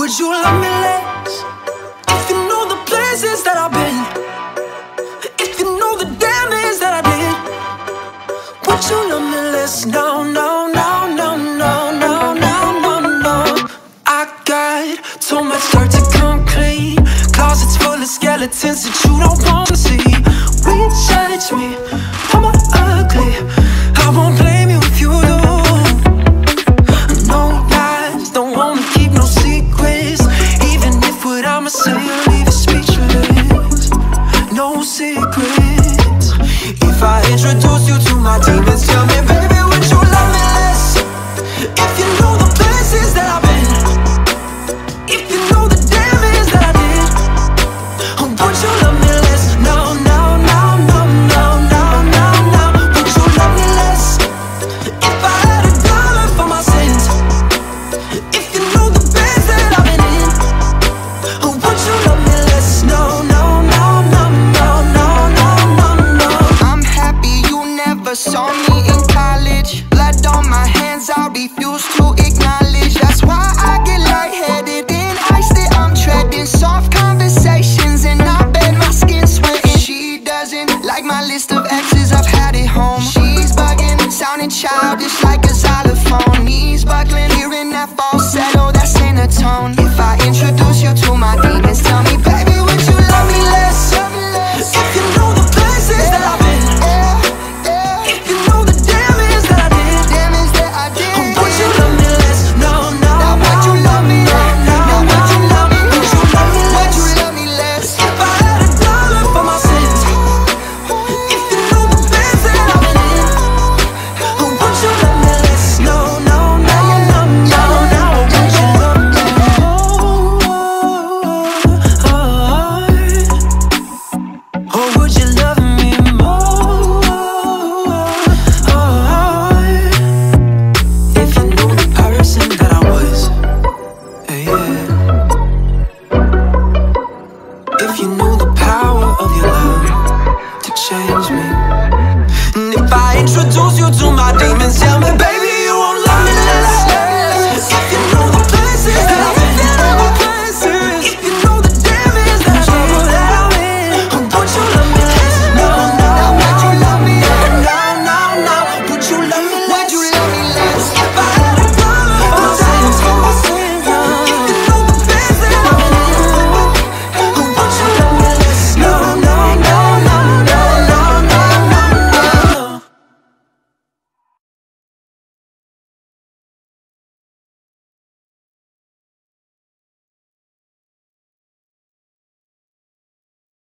Would you love me less if you know the places that I've been? If you know the damage that I did? Would you love me less now, now, now, now, now, now, now, now, now? I got too much dirt to come clean. Closets full of skeletons that you don't want to see. We judge me, I'm ugly. I won't blame you if you do. No lies, don't wanna keep no secrets. Even if what I'ma say will leave you speechless. No secrets. If I introduce you to my demons, tell me, baby, would you love me less? If you know the places that I've been, if you know the damage that I did, would you love me less? No, no, no, no, no, no, no, no. Would you love me less? If I had a dollar for my sins, if you know the beds that I've been in, would you love me less? No, no, no, no, no, no, no, no, no. I'm happy you never saw me in college. Blood on my hands, I refuse to acknowledge. That's why I get lightheaded and iced it. I'm treading soft conversations and I bet my skin sweating. She doesn't like my list of exes, I've had it home. She's bugging, sounding childish like a xylophone. Knees buckling.